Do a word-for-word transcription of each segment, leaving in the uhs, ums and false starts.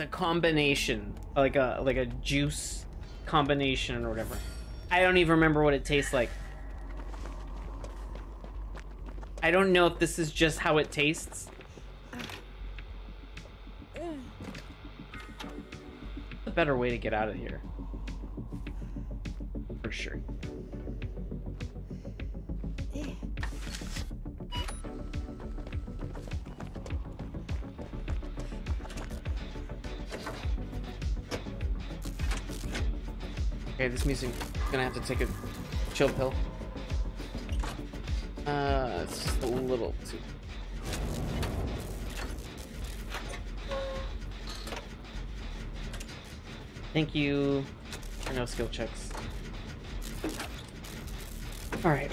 a combination, like a like a juice combination or whatever. I don't even remember what it tastes like. I don't know if this is just how it tastes. A better way to get out of here. For sure. Okay, this music is gonna have to take a chill pill. Uh, it's just a little too... Thank you for no skill checks. Alright.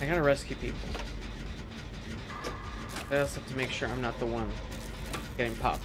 I gotta rescue people. I also have to make sure I'm not the one getting popped.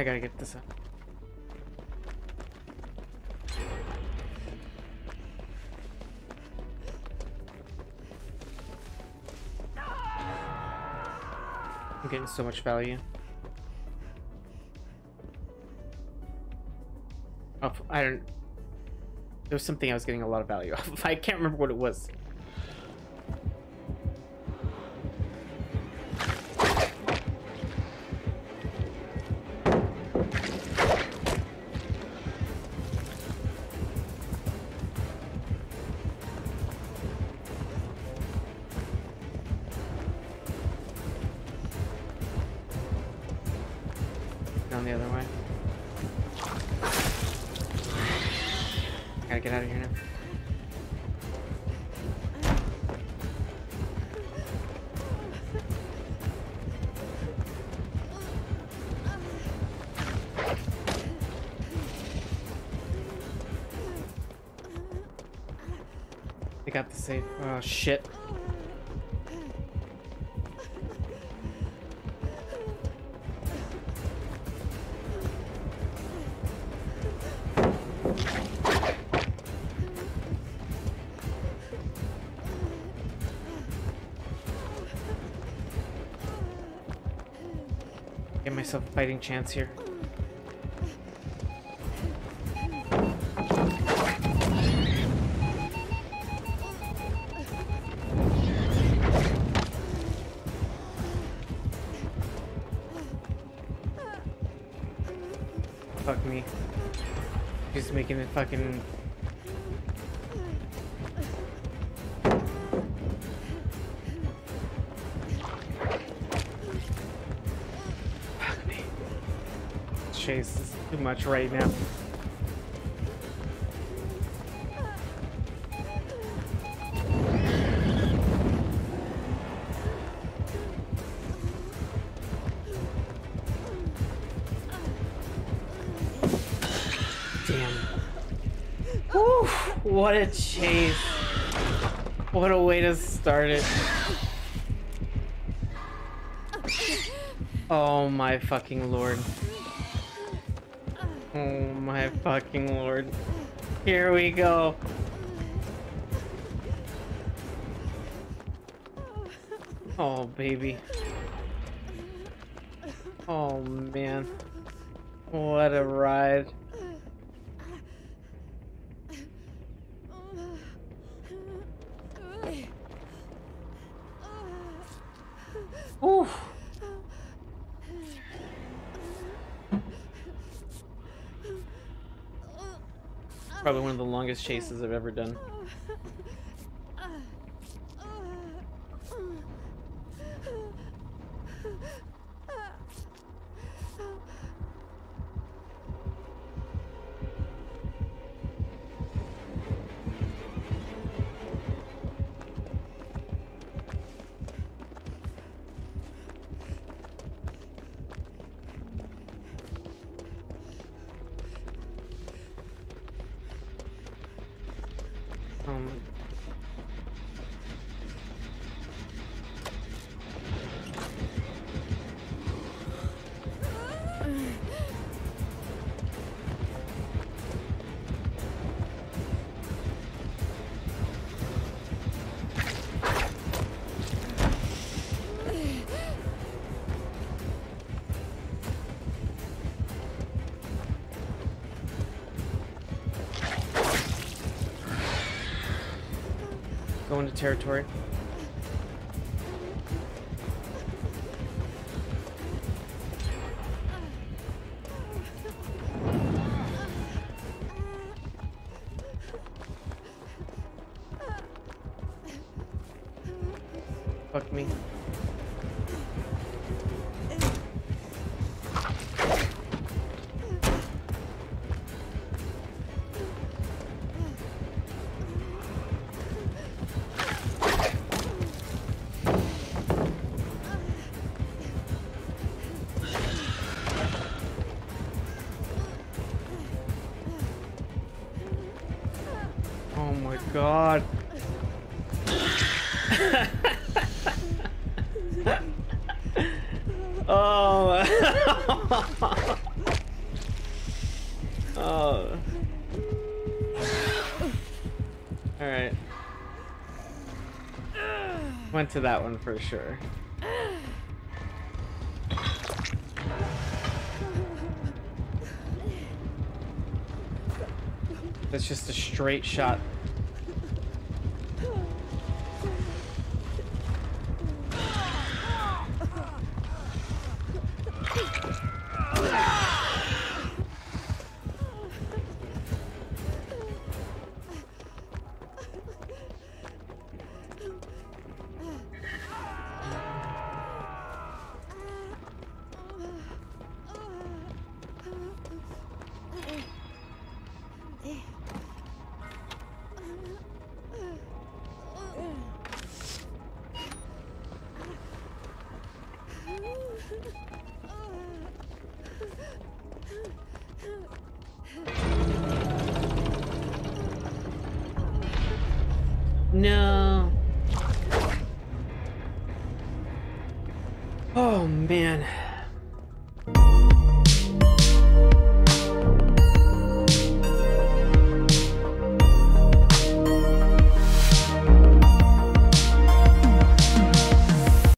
I gotta get this up. I'm getting so much value. Oh, I don't... There was something I was getting a lot of value off of. I can't remember what it was. I got the safe. Oh, shit. Get myself a fighting chance here. Making it fucking... Fuck me. Chase is too much right now. What a chase. What a way to start it. Oh my fucking lord. Oh my fucking lord. Here we go. Oh baby. Oh man. What a ride. Probably one of the longest chases I've ever done. Um, Go into territory. Fuck me. God. Oh. Oh. All right. Went to that one for sure. That's just a straight shot. No. Oh, man.